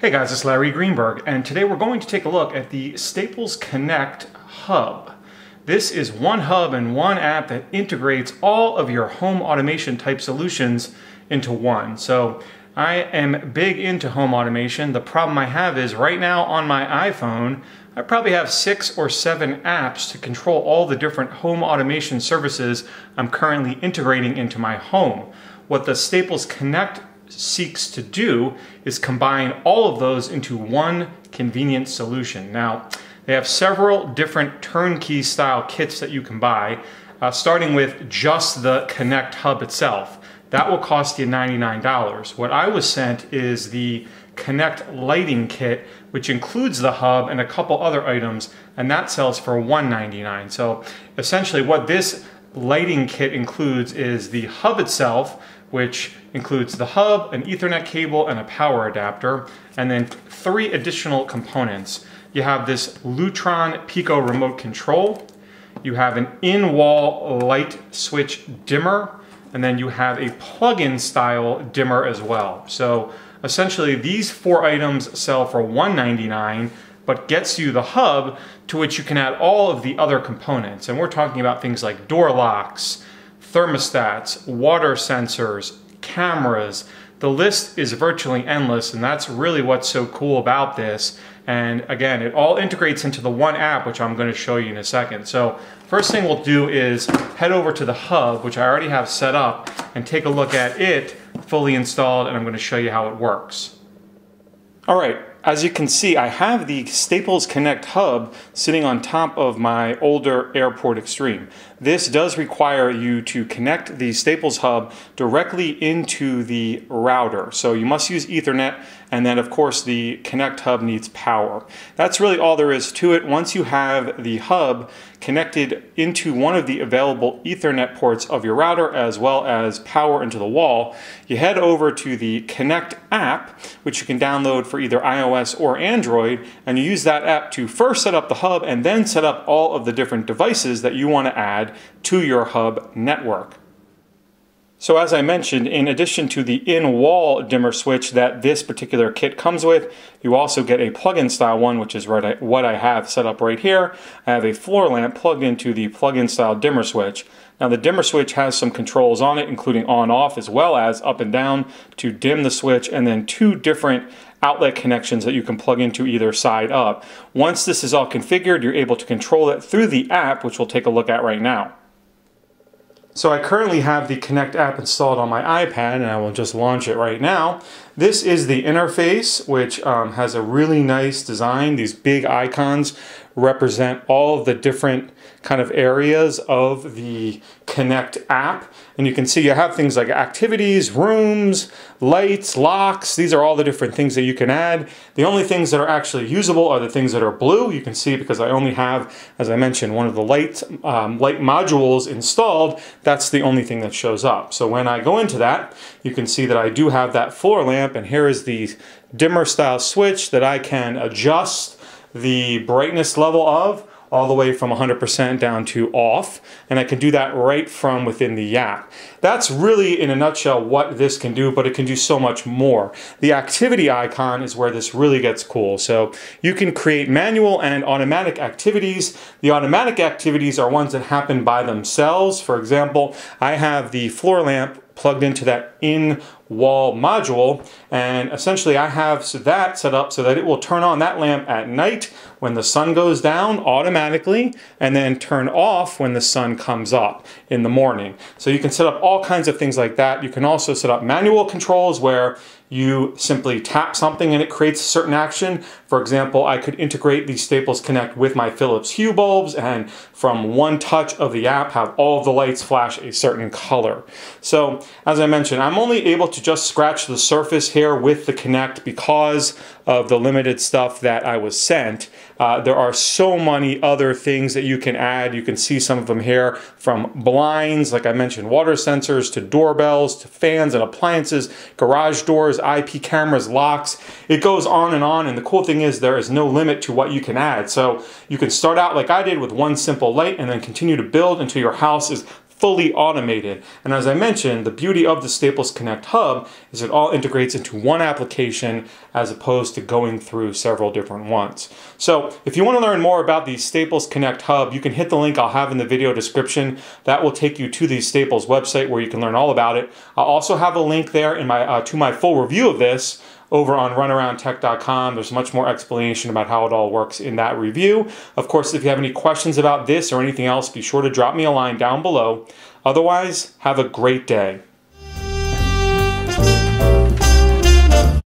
Hey guys, it's Larry Greenberg, and today we're going to take a look at the Staples Connect Hub. This is one hub and one app that integrates all of your home automation type solutions into one. So I am big into home automation. The problem I have is right now on my iPhone, I probably have 6 or 7 apps to control all the different home automation services I'm currently integrating into my home. What the Staples Connect seeks to do is combine all of those into one convenient solution. Now, they have several different turnkey style kits that you can buy, starting with just the Connect Hub itself. That will cost you $99. What I was sent is the Connect Lighting Kit, which includes the hub and a couple other items, and that sells for $199. So essentially what this lighting kit includes is the hub itself, which includes the hub, an Ethernet cable, and a power adapter, and then 3 additional components. You have this Lutron Pico remote control, you have an in-wall light switch dimmer, and then you have a plug-in style dimmer as well. So essentially these 4 items sell for $199, but gets you the hub to which you can add all of the other components. And we're talking about things like door locks, thermostats, water sensors, cameras. The list is virtually endless, and that's really what's so cool about this. And again, it all integrates into the one app, which I'm going to show you in a second. So first thing we'll do is head over to the hub, which I already have set up, and take a look at it fully installed, and I'm going to show you how it works. All right, as you can see, I have the Staples Connect Hub sitting on top of my older AirPort Extreme. This does require you to connect the Staples Hub directly into the router. So you must use Ethernet, and then of course the Connect Hub needs power. That's really all there is to it. Once you have the hub connected into one of the available Ethernet ports of your router, as well as power into the wall, you head over to the Connect app, which you can download for either iOS or Android, and you use that app to first set up the hub and then set up all of the different devices that you want to add to your hub network. So as I mentioned, in addition to the in-wall dimmer switch that this particular kit comes with, you also get a plug-in style one, which is what I have set up right here. I have a floor lamp plugged into the plug-in style dimmer switch. Now the dimmer switch has some controls on it, including on-off as well as up and down to dim the switch, and then 2 different outlet connections that you can plug into either side up. Once this is all configured, you're able to control it through the app, which we'll take a look at right now. So I currently have the Connect app installed on my iPad, and I will just launch it right now. This is the interface, which has a really nice design. These big icons represent all of the different kind of areas of the Connect app. And you can see you have things like activities, rooms, lights, locks. These are all the different things that you can add. The only things that are actually usable are the things that are blue. You can see, because I only have, as I mentioned, one of the light modules installed, that's the only thing that shows up. So when I go into that, you can see that I do have that floor lamp, and here is the dimmer style switch that I can adjust the brightness level of, all the way from 100% down to off, and I can do that right from within the app. That's really, in a nutshell, what this can do, but it can do so much more. The activity icon is where this really gets cool. So you can create manual and automatic activities. The automatic activities are ones that happen by themselves. For example, I have the floor lamp plugged into that in-wall module, and essentially I have that set up so that it will turn on that lamp at night when the sun goes down automatically, and then turn off when the sun comes up in the morning. So you can set up all kinds of things like that. You can also set up manual controls where you simply tap something and it creates a certain action. For example, I could integrate the Staples Connect with my Philips Hue bulbs, and from one touch of the app have all of the lights flash a certain color. So as I mentioned, I'm only able to just scratch the surface here with the Connect because of the limited stuff that I was sent. There are so many other things that you can add. You can see some of them here, from blinds, like I mentioned, water sensors, to doorbells, to fans and appliances, garage doors, IP cameras, locks. It goes on, and the cool thing is there is no limit to what you can add. So you can start out like I did with one simple light, and then continue to build until your house is fully automated. And as I mentioned, the beauty of the Staples Connect Hub is it all integrates into one application as opposed to going through several different ones. So if you want to learn more about the Staples Connect Hub, you can hit the link I'll have in the video description. That will take you to the Staples website where you can learn all about it. I'll also have a link there in my, to my full review of this over on runaroundtech.com. There's much more explanation about how it all works in that review. Of course, if you have any questions about this or anything else, be sure to drop me a line down below. Otherwise, have a great day.